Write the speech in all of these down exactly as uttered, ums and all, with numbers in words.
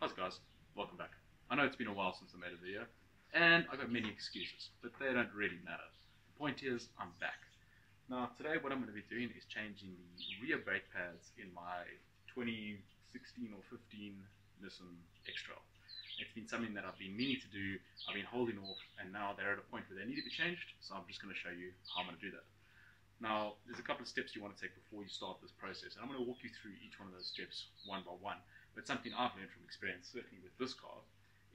How's it, guys? Welcome back. I know it's been a while since I made a video, and I've got many excuses, but they don't really matter. The point is, I'm back. Now, today what I'm going to be doing is changing the rear brake pads in my twenty sixteen or fifteen Nissan X-Trail. It's been something that I've been meaning to do, I've been holding off, and now they're at a point where they need to be changed, so I'm just going to show you how I'm going to do that. Now, there's a couple of steps you want to take before you start this process, and I'm going to walk you through each one of those steps one by one. But something I've learned from experience, certainly with this car,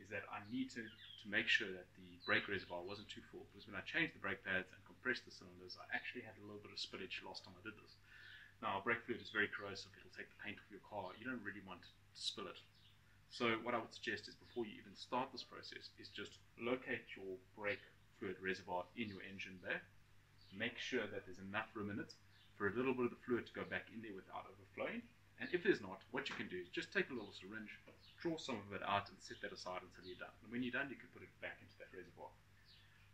is that I needed to make sure that the brake reservoir wasn't too full, because when I changed the brake pads and compressed the cylinders, I actually had a little bit of spillage last time I did this. Now, brake fluid is very corrosive, it'll take the paint off your car, you don't really want to spill it. So what I would suggest is before you even start this process, is just locate your brake fluid reservoir in your engine there. Make sure that there's enough room in it for a little bit of the fluid to go back in there without overflowing. And if there's not, what you can do is just take a little syringe, draw some of it out and set that aside until you're done. And when you're done, you can put it back into that reservoir.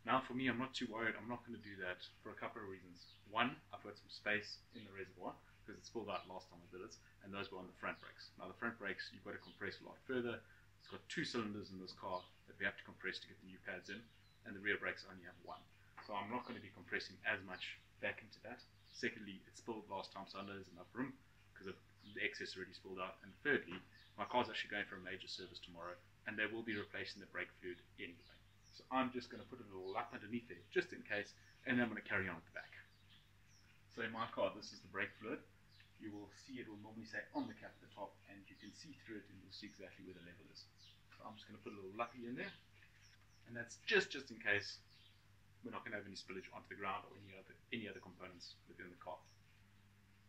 Now for me, I'm not too worried. I'm not going to do that for a couple of reasons. One, I've got some space in the reservoir because it's filled out last time I did it, and those were on the front brakes. Now the front brakes, you've got to compress a lot further. It's got two cylinders in this car that we have to compress to get the new pads in, and the rear brakes only have one. So I'm not going to be compressing as much back into that. Secondly, it spilled last time, so I know there's enough room because the excess already spilled out. And thirdly, my car's actually going for a major service tomorrow, and they will be replacing the brake fluid anyway. So I'm just going to put a little lap underneath there, just in case, and then I'm going to carry on at the back. So in my car, this is the brake fluid. You will see it will normally say on the cap at the top, and you can see through it, and you'll see exactly where the level is. So I'm just going to put a little lappy in there, and that's just just in case we're not going to have any spillage onto the ground or any other any other components within the car.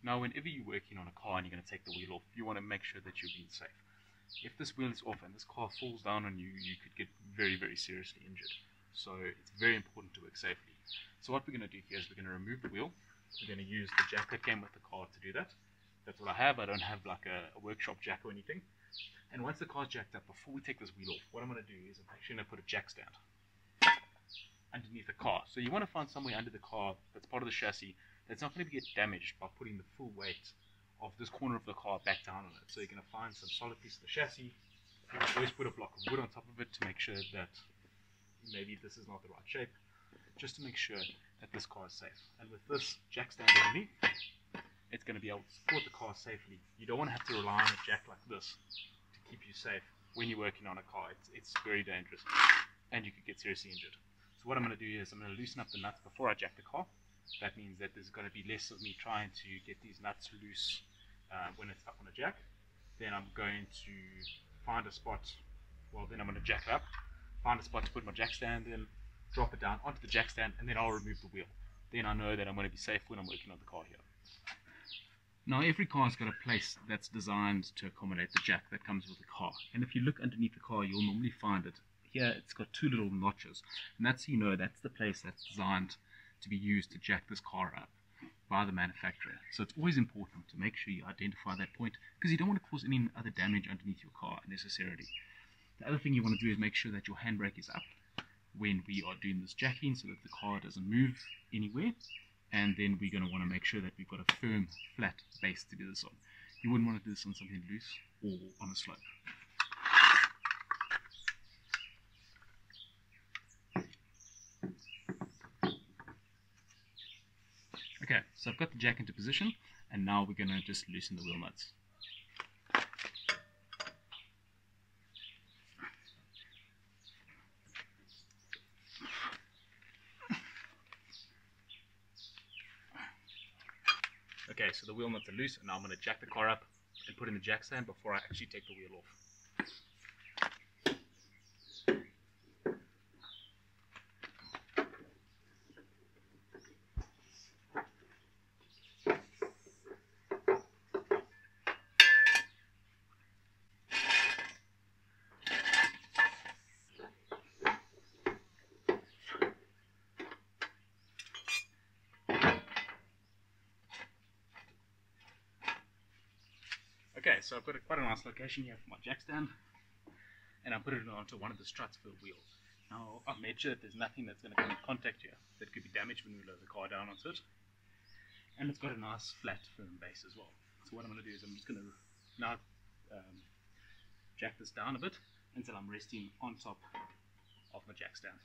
Now, whenever you're working on a car and you're going to take the wheel off, you want to make sure that you're being safe. If this wheel is off and this car falls down on you, you could get very, very seriously injured. So it's very important to work safely. So what we're going to do here is we're going to remove the wheel. We're going to use the jack that came with the car to do that. That's what I have. I don't have like a, a workshop jack or anything. And once the car's jacked up, before we take this wheel off, what I'm going to do is I'm actually going to put a jack stand underneath the car. So you want to find somewhere under the car that's part of the chassis that's not going to get damaged by putting the full weight of this corner of the car back down on it. So you're going to find some solid piece of the chassis. You can always put a block of wood on top of it to make sure that maybe this is not the right shape, just to make sure that this car is safe. And with this jack stand underneath, it's going to be able to support the car safely. You don't want to have to rely on a jack like this to keep you safe when you're working on a car. It's, it's very dangerous and you could get seriously injured. So what I'm going to do is I'm going to loosen up the nuts before I jack the car. That means that there's going to be less of me trying to get these nuts loose uh, when it's up on a jack. Then I'm going to find a spot, well then I'm going to jack it up, find a spot to put my jack stand in, drop it down onto the jack stand, and then I'll remove the wheel. Then I know that I'm going to be safe when I'm working on the car here. Now every car's got a place that's designed to accommodate the jack that comes with the car. And if you look underneath the car, you'll normally find it. Here it's got two little notches, and that's, you know, that's the place that's designed to be used to jack this car up by the manufacturer. So it's always important to make sure you identify that point, because you don't want to cause any other damage underneath your car necessarily. The other thing you want to do is make sure that your handbrake is up when we are doing this jacking, so that the car doesn't move anywhere. And then we're going to want to make sure that we've got a firm, flat base to do this on. You wouldn't want to do this on something loose or on a slope. Okay, so I've got the jack into position, and now we're going to just loosen the wheel nuts. Okay, so the wheel nuts are loose, and now I'm going to jack the car up and put in the jack stand before I actually take the wheel off. Okay, so I've got a, quite a nice location here for my jack stand, and I'm putting it onto one of the struts for the wheel. Now, I've made sure that there's nothing that's going to come in contact here that could be damaged when we lower the car down onto it, and it's got a nice flat firm base as well. So what I'm going to do is I'm just going to now um, jack this down a bit until I'm resting on top of my jack stand.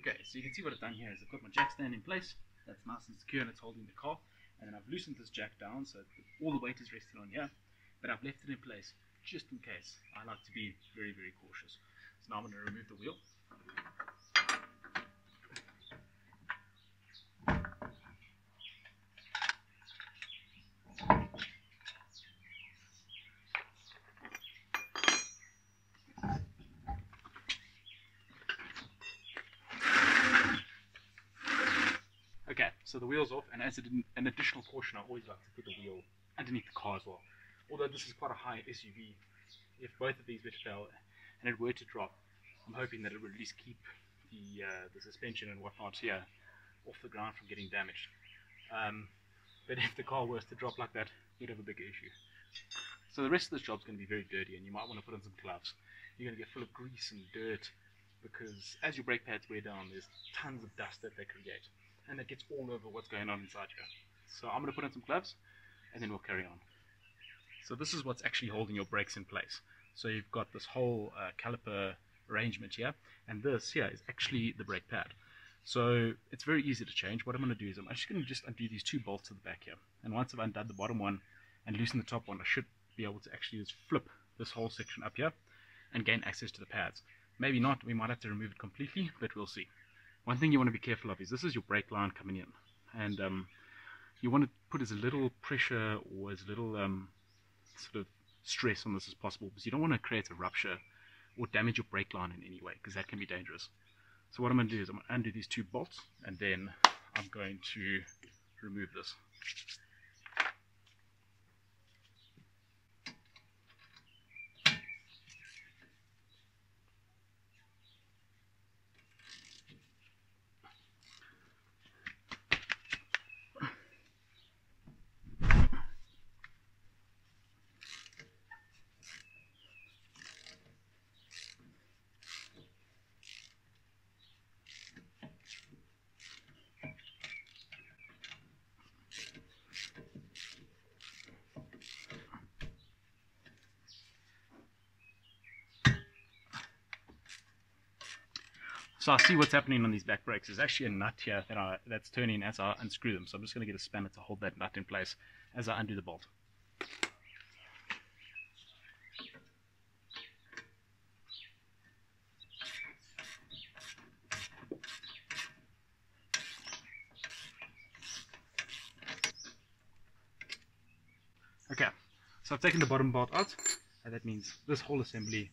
Okay, so you can see what I've done here is I've got my jack stand in place. That's nice and secure and it's holding the car. And then I've loosened this jack down so all the weight is resting on here. But I've left it in place just in case. I like to be very, very cautious. So now I'm going to remove the wheel. Okay, so the wheel's off, and as an additional caution, I always like to put the wheel underneath the car as well. Although this is quite a high S U V, if both of these were to fail and it were to drop, I'm hoping that it would at least keep the, uh, the suspension and whatnot here off the ground from getting damaged. Um, but if the car were to drop like that, we'd have a bigger issue. So the rest of this job's going to be very dirty, and you might want to put on some gloves. You're going to get full of grease and dirt, because as your brake pads wear down, there's tons of dust that they create. And that gets all over what's going on inside here. So I'm going to put on some gloves, and then we'll carry on. So this is what's actually holding your brakes in place. So you've got this whole uh, caliper arrangement here, and this here is actually the brake pad. So it's very easy to change. What I'm going to do is I'm actually going to just undo these two bolts at the back here. And once I've undone the bottom one and loosened the top one, I should be able to actually just flip this whole section up here and gain access to the pads. Maybe not, we might have to remove it completely, but we'll see. One thing you want to be careful of is this is your brake line coming in, and um, you want to put as little pressure or as little um, sort of stress on this as possible, because you don't want to create a rupture or damage your brake line in any way, because that can be dangerous. So what I'm going to do is I'm going to undo these two bolts, and then I'm going to remove this. So I see what's happening on these back brakes. There's actually a nut here that I, that's turning as I unscrew them. So I'm just going to get a spanner to hold that nut in place as I undo the bolt. Okay, so I've taken the bottom bolt out, and that means this whole assembly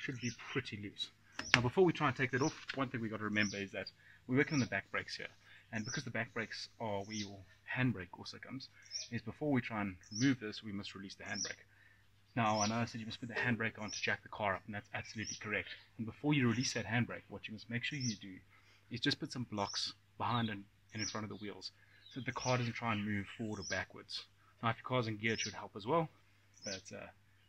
should be pretty loose. Now before we try and take that off, one thing we've got to remember is that we're working on the back brakes here, and because the back brakes are where your handbrake also comes, is before we try and remove this, we must release the handbrake. Now I know I said you must put the handbrake on to jack the car up, and that's absolutely correct. And before you release that handbrake, what you must make sure you do is just put some blocks behind and in front of the wheels, so that the car doesn't try and move forward or backwards. Now if your car's in gear, it should help as well, but uh,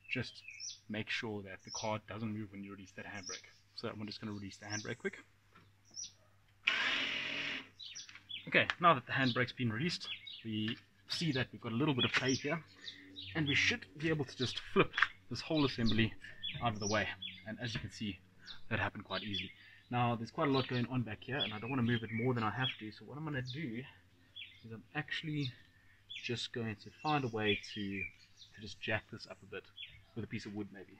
just make sure that the car doesn't move when you release that handbrake. So I'm just going to release the handbrake quick. Okay, now that the handbrake's been released, we see that we've got a little bit of play here, and we should be able to just flip this whole assembly out of the way. And as you can see, that happened quite easily. Now there's quite a lot going on back here, and I don't want to move it more than I have to, so what I'm going to do is I'm actually just going to find a way to, to just jack this up a bit with a piece of wood maybe.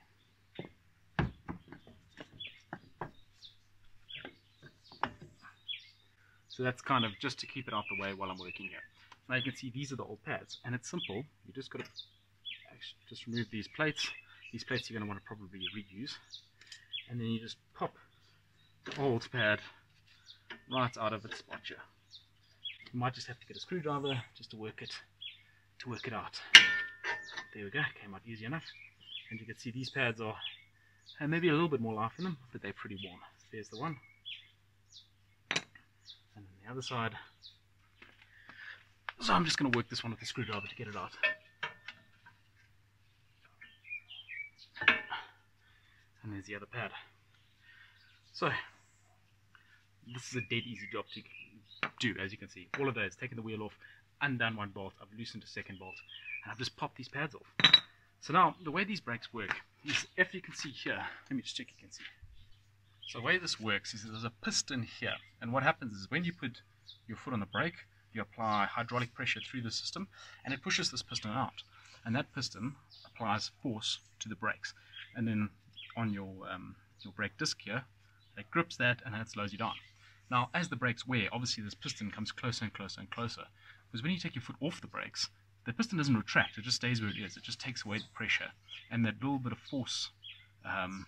So that's kind of just to keep it out the way while I'm working here. Now you can see these are the old pads, and it's simple. You just got to just remove these plates. These plates you're going to want to probably reuse, and then you just pop the old pad right out of its spot here. You might just have to get a screwdriver just to work it to work it out. There we go. Came out easy enough, and you can see these pads are and maybe a little bit more life in them, but they're pretty warm. There's the one. And then the other side. So I'm just going to work this one with the screwdriver to get it out. And there's the other pad. So this is a dead easy job to do, as you can see. All of those, taken the wheel off, undone one bolt, I've loosened a second bolt, and I've just popped these pads off. So now the way these brakes work is, if you can see here, let me just check you can see. So the way this works is there's a piston here, and what happens is when you put your foot on the brake, you apply hydraulic pressure through the system and it pushes this piston out, and that piston applies force to the brakes, and then on your um, your brake disc here, it grips that and that slows you down. Now as the brakes wear, obviously this piston comes closer and closer and closer, because when you take your foot off the brakes, the piston doesn't retract, it just stays where it is, it just takes away the pressure, and that little bit of force um,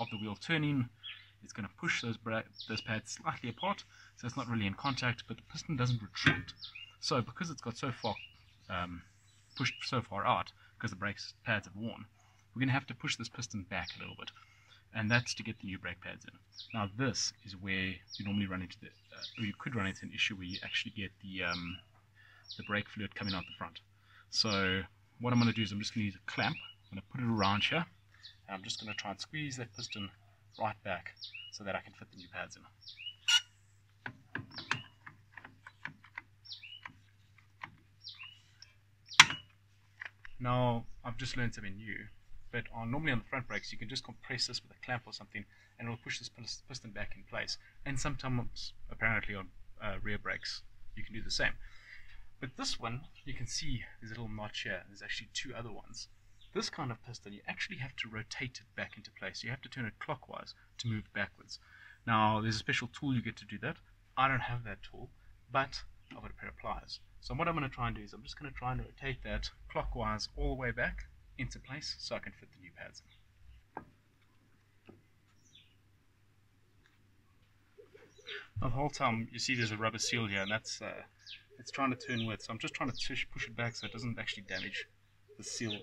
of the wheel turning is going to push those, those pads slightly apart, so it's not really in contact, but the piston doesn't retract. So because it's got so far um, pushed so far out, because the brakes pads have worn, we're going to have to push this piston back a little bit, and that's to get the new brake pads in. Now this is where you normally run into the, uh, or you could run into an issue where you actually get the um, the brake fluid coming out the front. So what I'm going to do is I'm just going to use a clamp, I'm going to put it around here, and I'm just going to try and squeeze that piston right back so that I can fit the new pads in. Now I've just learned something new, but on, normally on the front brakes you can just compress this with a clamp or something and it will push this piston back in place, and sometimes apparently on uh, rear brakes you can do the same. But this one, you can see there's a little notch here, there's actually two other ones. This kind of piston, you actually have to rotate it back into place. You have to turn it clockwise to move backwards. Now, there's a special tool you get to do that. I don't have that tool, but I've got a pair of pliers. So what I'm going to try and do is I'm just going to try and rotate that clockwise all the way back into place so I can fit the new pads in. The whole time you see there's a rubber seal here, and that's uh, it's trying to turn with, so I'm just trying to push it back so it doesn't actually damage the seal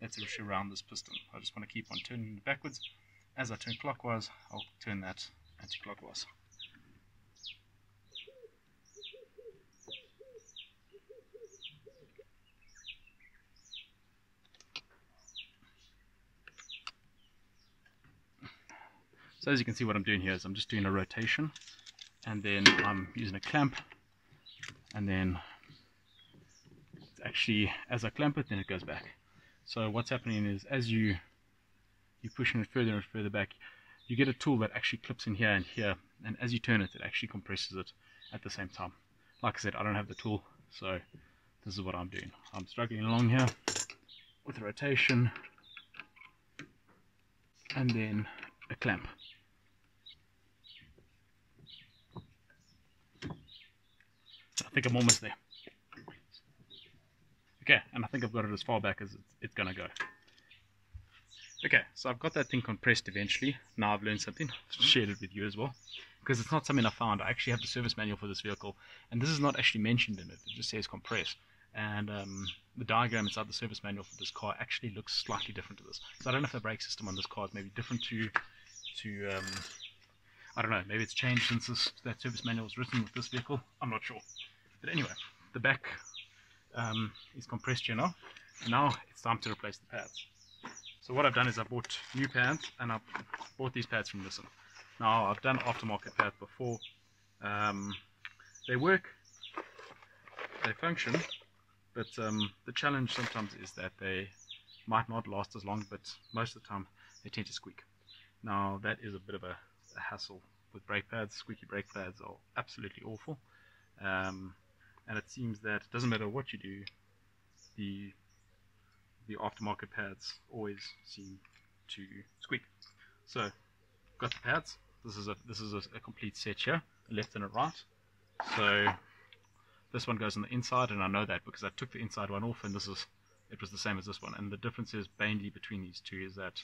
that's actually around this piston. I just want to keep on turning it backwards. As I turn clockwise, I'll turn that anti-clockwise. So as you can see, what I'm doing here is I'm just doing a rotation, and then I'm using a clamp, and then it's actually, as I clamp it, then it goes back. So what's happening is as you you're pushing it further and further back, you get a tool that actually clips in here and here, and as you turn it, it actually compresses it at the same time. Like I said, I don't have the tool, so this is what I'm doing. I'm struggling along here with a rotation and then a clamp. I think I'm almost there. Okay, and I think I've got it as far back as it's, it's gonna go. Okay, so I've got that thing compressed eventually. Now I've learned something, shared it with you as well, because it's not something I found. I actually have the service manual for this vehicle, and this is not actually mentioned in it, it just says compress. And um, the diagram inside the service manual for this car actually looks slightly different to this. So I don't know if the brake system on this car is maybe different to, to um, I don't know, maybe it's changed since this, that service manual was written with this vehicle, I'm not sure. But anyway, the back um, is compressed here now, and now it's time to replace the pads. So what I've done is I bought new pads, and I've bought these pads from Nissan. Now I've done aftermarket pads before. Um, they work, they function, but um, the challenge sometimes is that they might not last as long, but most of the time they tend to squeak. Now that is a bit of a, a hassle with brake pads. Squeaky brake pads are absolutely awful. Um, And it seems that it doesn't matter what you do, the the aftermarket pads always seem to squeak. So, got the pads. This is a this is a, a complete set here, a left and a right. So this one goes on the inside, and I know that because I took the inside one off, and this is it was the same as this one. And the difference is mainly between these two is that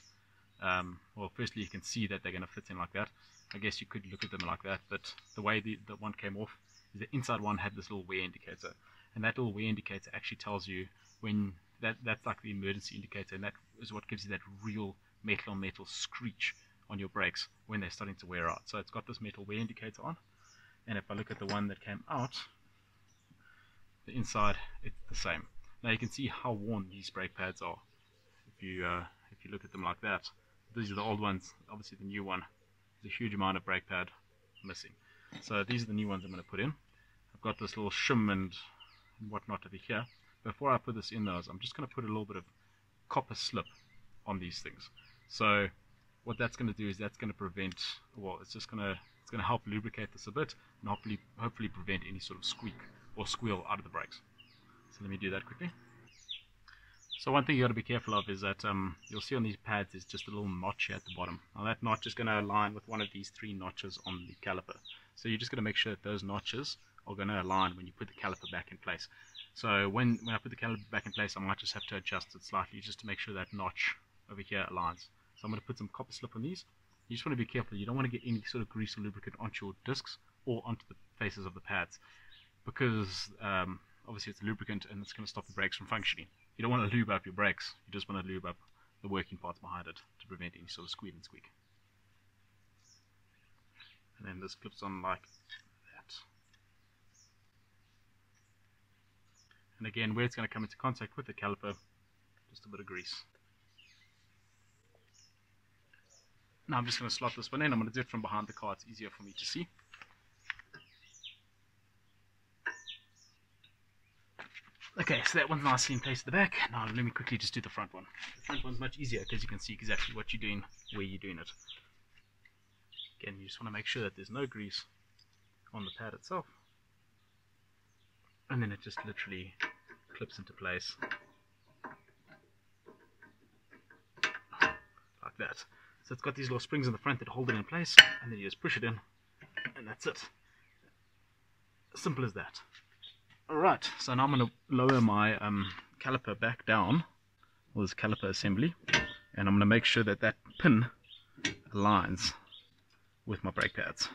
um, well, firstly you can see that they're going to fit in like that. I guess you could look at them like that, but the way the, the one came off. The inside one had this little wear indicator, and that little wear indicator actually tells you when that that's like the emergency indicator, and that is what gives you that real metal on metal screech on your brakes when they're starting to wear out. So it's got this metal wear indicator on, and if I look at the one that came out the inside, it's the same. Now you can see how worn these brake pads are if you uh, if you look at them like that. These are the old ones. Obviously the new one, there's a huge amount of brake pad missing. So these are the new ones I'm going to put in. I've got this little shim and whatnot over here. before I put this in those, I'm just going to put a little bit of copper slip on these things. So what that's going to do is that's going to prevent, well, it's just going to, it's going to help lubricate this a bit and hopefully, hopefully prevent any sort of squeak or squeal out of the brakes. So let me do that quickly. So one thing you got to be careful of is that um, you'll see on these pads there's just a little notch here at the bottom. Now that notch is going to align with one of these three notches on the caliper. So you're just going to make sure that those notches are going to align when you put the caliper back in place. So when, when I put the caliper back in place, I might just have to adjust it slightly just to make sure that notch over here aligns. So I'm going to put some copper slip on these. You just want to be careful. You don't want to get any sort of grease or lubricant onto your discs or onto the faces of the pads, because um, obviously it's a lubricant and it's going to stop the brakes from functioning. You don't want to lube up your brakes, you just want to lube up the working parts behind it to prevent any sort of squeal and squeak. And then this clips on like that. And again, where it's going to come into contact with the caliper, just a bit of grease. Now I'm just going to slot this one in. I'm going to do it from behind the car, it's easier for me to see. Okay, so that one's nicely in place at the back. Now let me quickly just do the front one. The front one's much easier because you can see exactly what you're doing, where you're doing it. Again, you just want to make sure that there's no grease on the pad itself. And then it just literally clips into place. Like that. So it's got these little springs in the front that hold it in place, and then you just push it in, and that's it. Simple as that. Alright, so now I'm going to lower my um, caliper back down, or this caliper assembly, and I'm going to make sure that that pin aligns with my brake pads.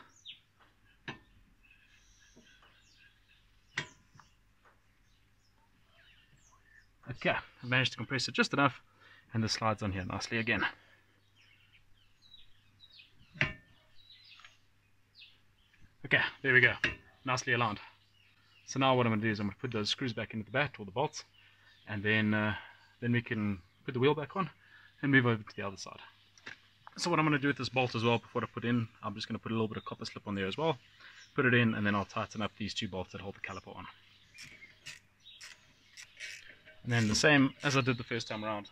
Okay, I managed to compress it just enough, and this slides on here nicely again. Okay, there we go, nicely aligned. So now what I'm going to do is I'm going to put those screws back into the bat, or the bolts, and then uh, then we can put the wheel back on and move over to the other side. So what I'm going to do with this bolt as well, before I put in, I'm just going to put a little bit of copper slip on there as well, put it in, and then I'll tighten up these two bolts that hold the caliper on. And then the same as I did the first time around,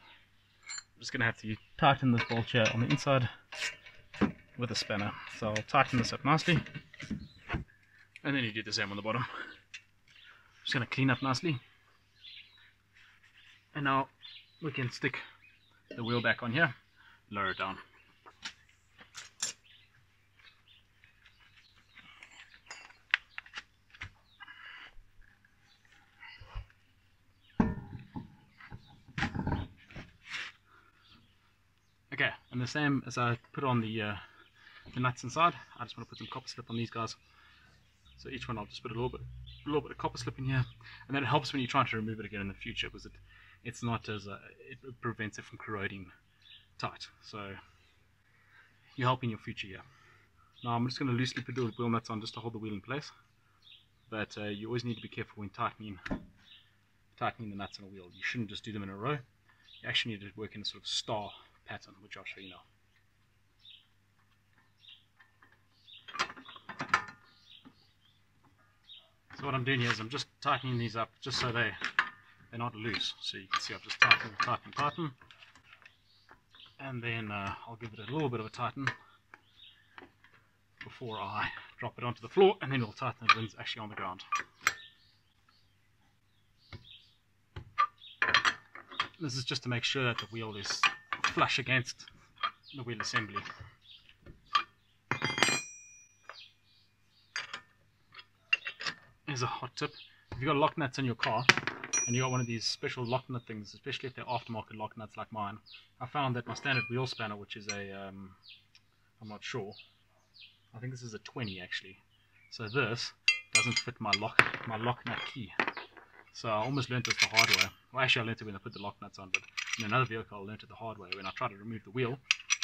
I'm just going to have to tighten this bolt here on the inside with a spanner. So I'll tighten this up nicely, and then you do the same on the bottom. Just going to clean up nicely, and now we can stick the wheel back on here, lower it down. Okay, and the same as I put on the, uh, the nuts inside, I just want to put some copper slip on these guys. So each one I'll just put a little bit a little bit of copper slip in here, and that helps when you're trying to remove it again in the future, because it, it's not as a, it prevents it from corroding tight. So you're helping your future here. Now I'm just going to loosely put the wheel nuts on just to hold the wheel in place, but uh, you always need to be careful when tightening tightening the nuts on a wheel. You shouldn't just do them in a row. You actually need to work in a sort of star pattern, which I'll show you now. So what I'm doing here is I'm just tightening these up just so they, they're not loose. So you can see I've just tightened, tightened, tightened. And then uh, I'll give it a little bit of a tighten before I drop it onto the floor, and then we'll tighten it when it's actually on the ground. This is just to make sure that the wheel is flush against the wheel assembly. Here's a hot tip: if you've got lock nuts in your car and you got one of these special lock nut things, especially if they're aftermarket lock nuts like mine, I found that my standard wheel spanner, which is a um, I'm not sure, I think this is a twenty actually, so this doesn't fit my lock my lock nut key. So I almost learned this the hard way. Well, actually I learned it when I put the lock nuts on, but in another vehicle I learned it the hard way. When I tried to remove the wheel,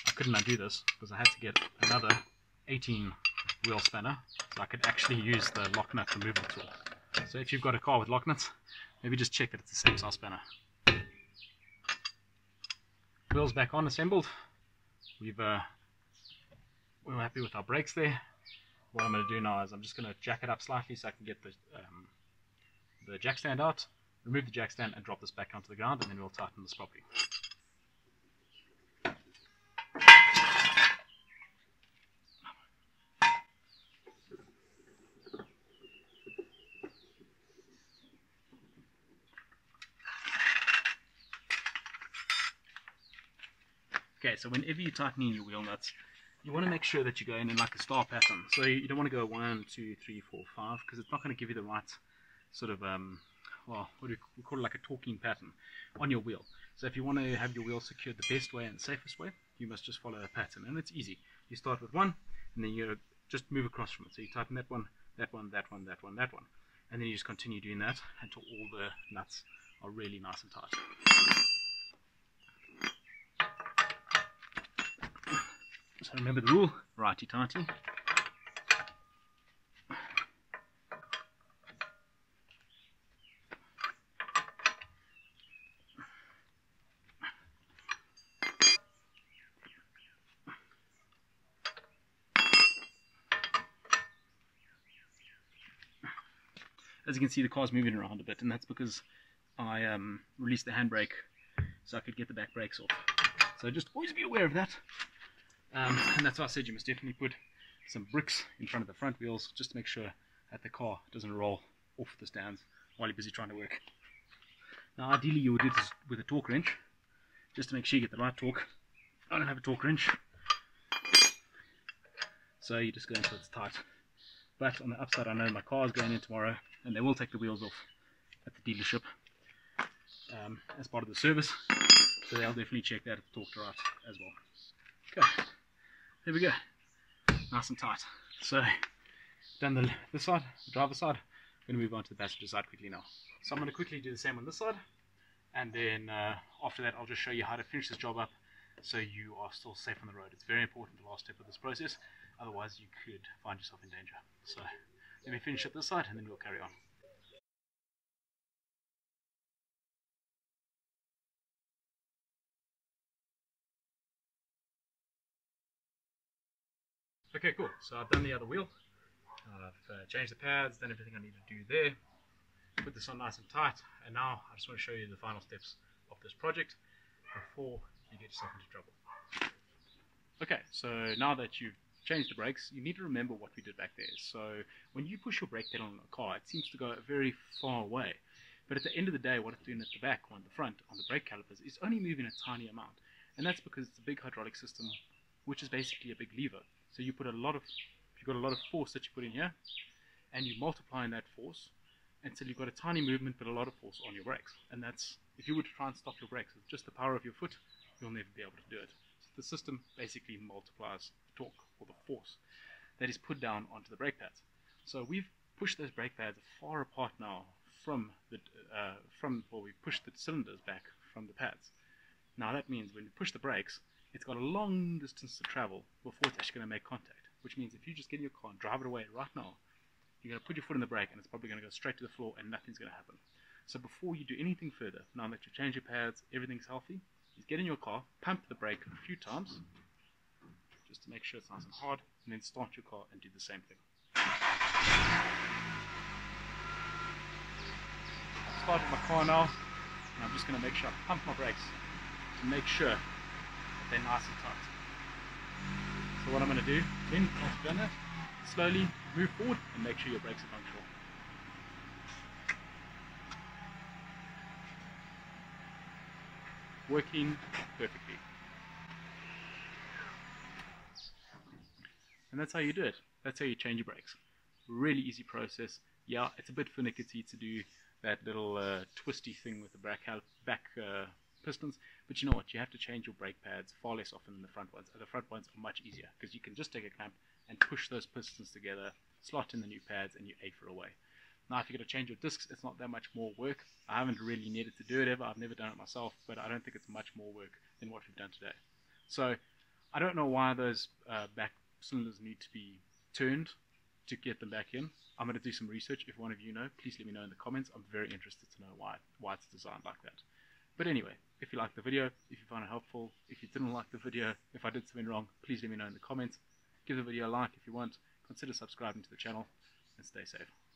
I couldn't undo this because I had to get another eighteen wheel spanner, so I could actually use the lock nut removal tool. So if you've got a car with lock nuts, maybe just check that it's the same size spanner. Wheels back on, assembled. We've uh, we were happy with our brakes there. What I'm going to do now is I'm just going to jack it up slightly so I can get the um, the jack stand out. remove the jack stand and drop this back onto the ground, and then we'll tighten this properly. Okay, so whenever you're tightening your wheel nuts, you want to make sure that you go in in like a star pattern. So you don't want to go one, two, three, four, five, because it's not going to give you the right sort of, um, well, what do we, we call it, like a torquing pattern on your wheel. So if you want to have your wheel secured the best way and safest way, you must just follow a pattern, and it's easy. You start with one, and then you just move across from it. So you tighten that one, that one, that one, that one, that one, and then you just continue doing that until all the nuts are really nice and tight. So remember the rule, righty-tighty. As you can see, the car's moving around a bit, and that's because I um, released the handbrake so I could get the back brakes off. So just always be aware of that. Um, and that's why I said you must definitely put some bricks in front of the front wheels, just to make sure that the car doesn't roll off the stands while you're busy trying to work. Now ideally you would do this with a torque wrench, just to make sure you get the right torque. I don't have a torque wrench, so you just go until it's tight. But on the upside, I know my car is going in tomorrow, and they will take the wheels off at the dealership um, as part of the service, so they'll definitely check that if the torque's right as well. Okay, there we go, nice and tight. So done the this side, the driver's side. I'm going to move on to the passenger side quickly now. So I'm going to quickly do the same on this side, and then uh, after that I'll just show you how to finish this job up so you are still safe on the road. It's very important, the last step of this process, otherwise you could find yourself in danger. So let me finish up this side and then we'll carry on. Okay, cool. So I've done the other wheel, I've uh, changed the pads, done everything I need to do there, put this on nice and tight, and now I just want to show you the final steps of this project before you get yourself into trouble. Okay, so now that you've changed the brakes, you need to remember what we did back there. So when you push your brake pedal on the car, it seems to go very far away, but at the end of the day, what it's doing at the back or at the front on the brake calipers is only moving a tiny amount, and that's because it's a big hydraulic system, which is basically a big lever. So you put a lot of, you've got a lot of force that you put in here, and you multiply in that force until you've got a tiny movement but a lot of force on your brakes. And that's, if you were to try and stop your brakes with just the power of your foot, you'll never be able to do it. So the system basically multiplies the torque or the force that is put down onto the brake pads. So we've pushed those brake pads far apart now from the uh, from well, we've pushed the cylinders back from the pads. Now that means when you push the brakes, it's got a long distance to travel before it's actually going to make contact, which means if you just get in your car and drive it away right now, you're going to put your foot in the brake and it's probably going to go straight to the floor and nothing's going to happen. So before you do anything further, now that you change your pads, everything's healthy, is get in your car, pump the brake a few times, just to make sure it's nice and hard, and then start your car and do the same thing. I've started my car now, and I'm just going to make sure I pump my brakes to make sure they're nice and tight. So what I'm going to do, then, after doing that, slowly move forward and make sure your brakes are punctual. Working perfectly. And that's how you do it. That's how you change your brakes. Really easy process. Yeah, it's a bit finicky to do that little uh, twisty thing with the back, back uh, pistons, but you know what, you have to change your brake pads far less often than the front ones. The front ones are much easier because you can just take a clamp and push those pistons together, slot in the new pads, and you're A for away. Now if you're going to change your discs, it's not that much more work. I haven't really needed to do it ever, I've never done it myself, but I don't think it's much more work than what we've done today. So I don't know why those uh, back cylinders need to be turned to get them back in. I'm going to do some research. If one of you know, please let me know in the comments. I'm very interested to know why, why it's designed like that. But anyway, if you liked the video, if you found it helpful, if you didn't like the video, if I did something wrong, please let me know in the comments. Give the video a like if you want, consider subscribing to the channel, and stay safe.